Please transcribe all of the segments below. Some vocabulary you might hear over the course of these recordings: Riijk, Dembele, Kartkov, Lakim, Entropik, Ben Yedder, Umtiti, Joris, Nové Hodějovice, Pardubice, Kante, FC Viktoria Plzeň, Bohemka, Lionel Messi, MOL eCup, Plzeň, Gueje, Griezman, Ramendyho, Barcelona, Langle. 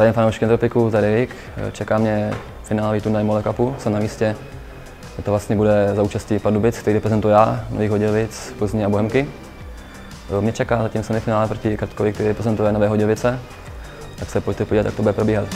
Zdravím fanoušky Entropiku, tady Riijk. Čeká mě finálový turnaj MOL eCupu, jsem na místě. To vlastně bude za účastí Pardubic, který reprezentuji já, Nových Hodějovic, Plzně a Bohemky. Mě čeká zatím semifinále proti Kartkovi, který reprezentuje Nové Hodějovice. Tak se pojďte podívat, jak to bude probíhat.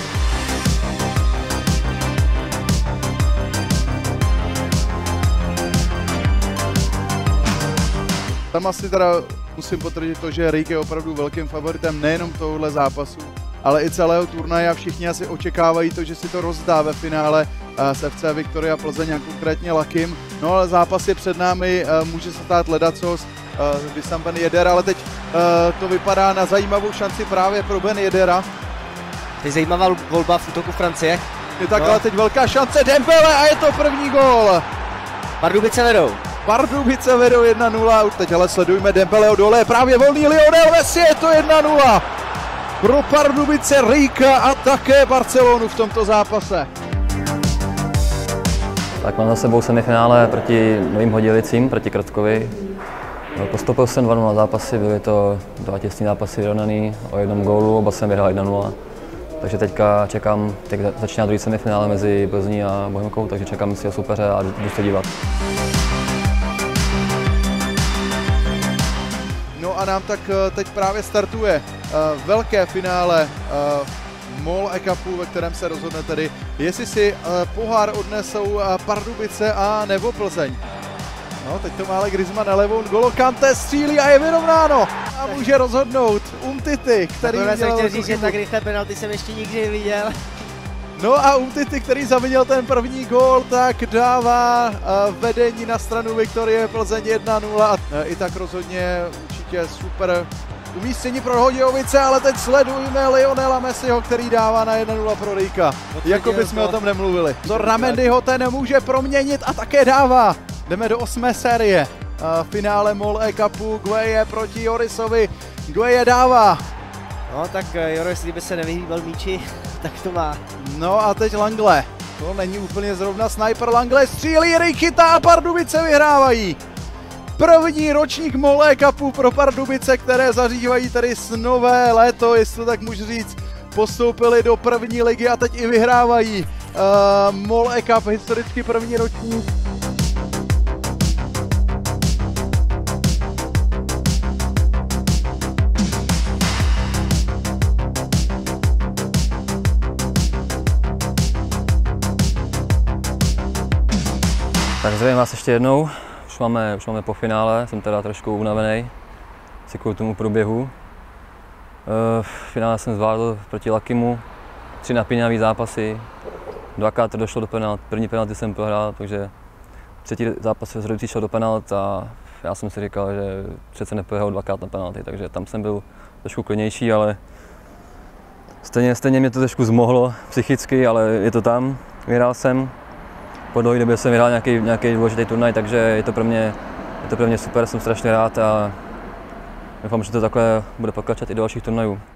Tam asi teda musím potvrdit to, že Riijk je opravdu velkým favoritem nejenom tohohle zápasu, ale i celého turnaje a všichni asi očekávají to, že si to rozdá ve finále s FC Viktoria Plzeň a konkrétně Lakim. No ale zápas je před námi, může se stát ledacos, když tam Ben Yedder, ale teď to vypadá na zajímavou šanci právě pro Ben Yeddera. Teď zajímavá volba v útoku Francie. Je tak, no. Ale teď velká šance Dembele a je to první gól. Pardubice vedou 1-0, už teď ale sledujme Dembeleho dole, právě volný Lionel Messi, je to 1-0. Pro Pardubice, Rijeka a také Barcelonu v tomto zápase. Tak mám za sebou semifinále proti Novým Hodějovicím, proti Krtkovi. Postupil jsem 2-0 na zápasy, byly to dva těsný zápasy vyrovnaný o jednom gólu, oba jsem vyhrál 1-0. Takže teďka čekám, teď začíná druhý semifinále mezi Plzní a Bohemkou, takže čekám si o soupeře a jdu se dívat. No a nám tak teď právě startuje velké finále MOL eCupu, ve kterém se rozhodne tedy, jestli si pohár odnesou Pardubice a nebo Plzeň. No, teď to má ale Griezman na levou golo, Kante střílí a je vyrovnáno. A může rozhodnout Umtiti, který udělal... Chtěl říct, že tak rychle penalty jsem ještě nikdy neviděl. No a Umtiti, který zavinil ten první gól, tak dává vedení na stranu Viktorie Plzeň 1-0 a i tak rozhodně určitě super umístění pro Hodějovice, ale teď sledujeme Lionela Messiho, který dává na 1-0 pro Rijeka, jako bychom o tom nemluvili. To Ramendyho ten může proměnit a také dává. Jdeme do 8. série. V finále MOL eCupu Gueje proti Jorisovi. Gueje dává. No tak Joris, kdyby se nevyhýbal míči, tak to má. No a teď Langle. To není úplně zrovna sniper. Langle střílí, Rijek chytá a Pardubice vyhrávají. První ročník MOL eCupu pro Pardubice, které zažívají tady nové léto, jestli to tak můžu říct. Postoupili do první ligy a teď i vyhrávají MOL eCup, historicky první ročník. Tak zdravím vás ještě jednou, už máme po finále, jsem teda trošku unavený, si kvůli tomu průběhu. V finále jsem zvládl proti Lakimu, 3 napínavý zápasy, dvakrát to došlo do penalt, první penalty jsem prohrál, takže třetí zápas rozhodující šel do penalt a já jsem si říkal, že přece neprohrál dvakrát na penalty, takže tam jsem byl trošku klidnější, ale stejně mě to trošku zmohlo psychicky, ale je to tam, vyhrál jsem. Po dlouhé době jsem vyhrál nějaký důležitý turnaj, takže je to pro mě super, jsem strašně rád a doufám, že to takhle bude pokračovat i do dalších turnajů.